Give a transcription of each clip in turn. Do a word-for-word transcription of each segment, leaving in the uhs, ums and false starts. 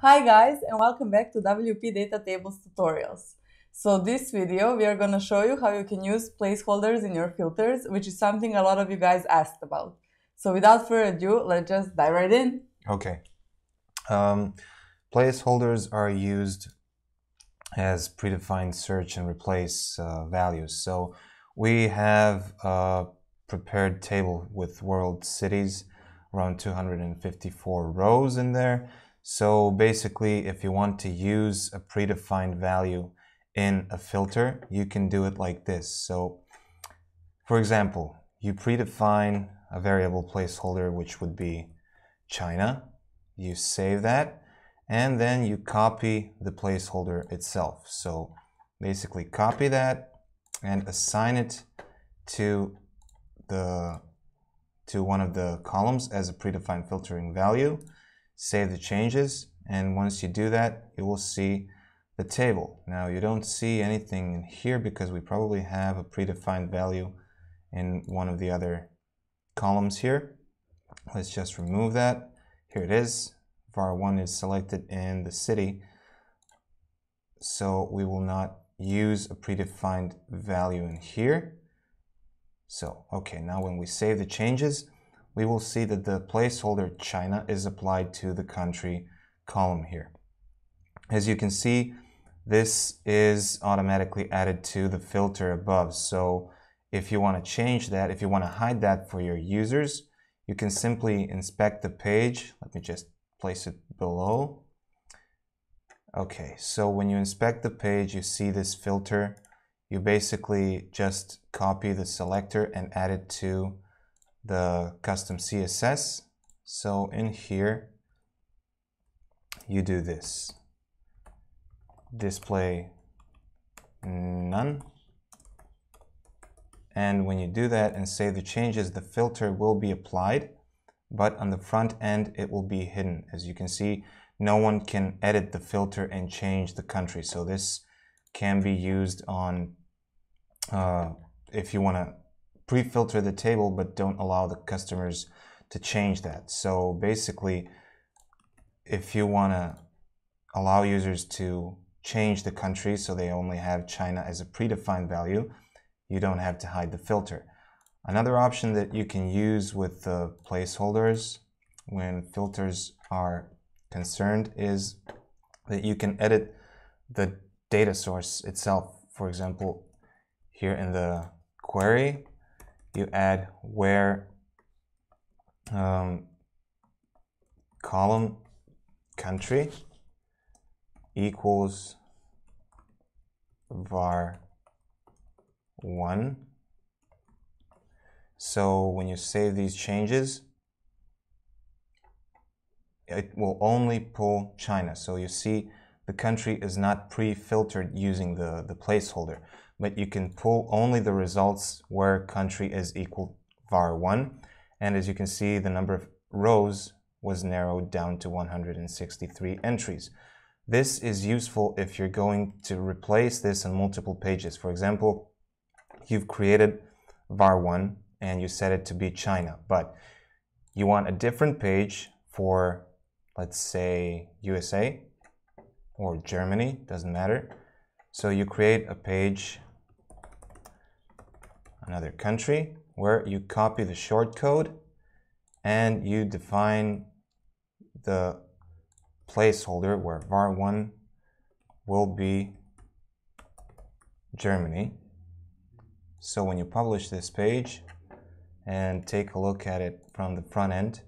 Hi guys, and welcome back to W P Data Tables tutorials. So this video we are going to show you how you can use placeholders in your filters, which is something a lot of you guys asked about. So without further ado, let's just dive right in. Okay. Um, placeholders are used as predefined search and replace uh, values. So we have a prepared table with world cities, around two hundred fifty-four rows in there. So basically, if you want to use a predefined value in a filter, you can do it like this. So for example, you predefine a variable placeholder, which would be China. You save that, and then you copy the placeholder itself. So basically copy that and assign it to the to one of the columns as a predefined filtering value. Save the changes, and once you do that, you will see the table. Now, you don't see anything in here because we probably have a predefined value in one of the other columns here. Let's just remove that. Here it is. var one is selected in the city, so we will not use a predefined value in here. So, okay, now when we save the changes, we will see that the placeholder China is applied to the country column here. As you can see, this is automatically added to the filter above. So if you want to change that, if you want to hide that for your users, you can simply inspect the page. Let me just place it below. Okay, so when you inspect the page, you see this filter. You basically just copy the selector and add it to the custom C S S. So in here, you do this. Display none. And when you do that and save the changes, the filter will be applied, but on the front end, it will be hidden. As you can see, no one can edit the filter and change the country. So this can be used on uh, if you want to pre-filter the table, but don't allow the customers to change that. So basically, if you want to allow users to change the country so they only have China as a predefined value, you don't have to hide the filter. Another option that you can use with the placeholders when filters are concerned is that you can edit the data source itself. For example, here in the query, you add where um, column country equals var one. So when you save these changes, it will only pull China. So you see the country is not pre-filtered using the, the placeholder, but you can pull only the results where country is equal var one. And as you can see, the number of rows was narrowed down to one hundred sixty-three entries. This is useful if you're going to replace this on multiple pages. For example, you've created var one and you set it to be China, but you want a different page for, let's say, U S A or Germany, doesn't matter. So you create a page, another country, where you copy the shortcode and you define the placeholder where var one will be Germany. So when you publish this page and take a look at it from the front end,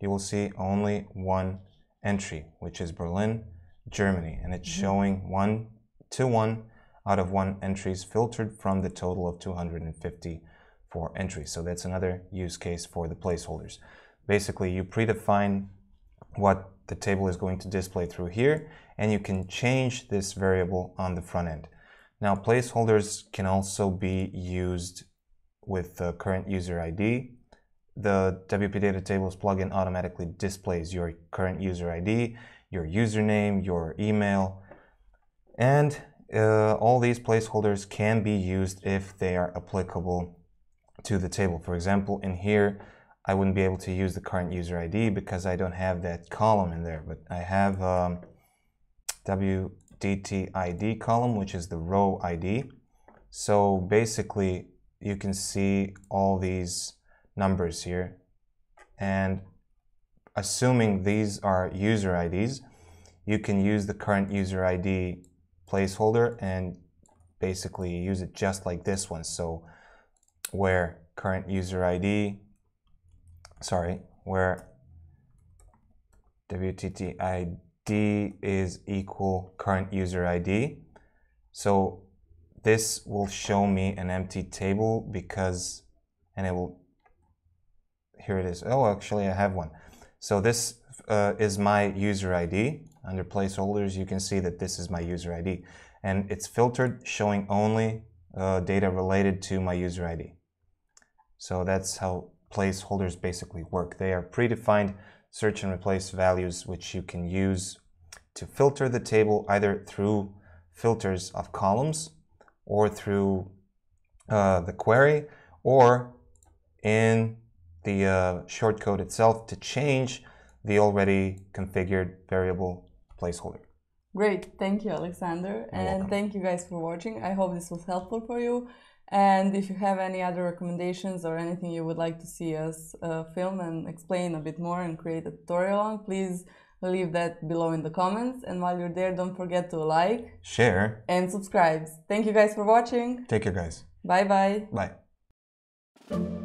you will see only one entry, which is Berlin, Germany, and it's showing one to one out of one entries filtered from the total of two hundred fifty-four entries. So that's another use case for the placeholders. Basically, you predefine what the table is going to display through here, and you can change this variable on the front end. Now, placeholders can also be used with the current user I D. The W P Data Tables plugin automatically displays your current user I D, your username, your email, and uh, all these placeholders can be used if they are applicable to the table. For example, in here, I wouldn't be able to use the current user I D because I don't have that column in there, but I have um, W D T I D column, which is the row I D. So basically you can see all these numbers here, and assuming these are user I Ds, you can use the current user I D placeholder and basically use it just like this one. So where current user I D, sorry, where W T T I D is equal current user I D. So this will show me an empty table because, and it will, here it is. Oh, actually I have one. So this uh, is my user I D. Under placeholders, you can see that this is my user I D. And it's filtered, showing only uh, data related to my user I D. So that's how placeholders basically work. They are predefined search and replace values, which you can use to filter the table either through filters of columns or through uh, the query, or in the uh, shortcode itself to change the already configured variable placeholder. Great, thank you, Aleksandar, and thank you guys for watching. I hope this was helpful for you, and if you have any other recommendations or anything you would like to see us uh, film and explain a bit more and create a tutorial on, please leave that below in the comments, and while you're there, don't forget to like, share, and subscribe. Thank you guys for watching. Take care, guys. Bye-bye. Bye.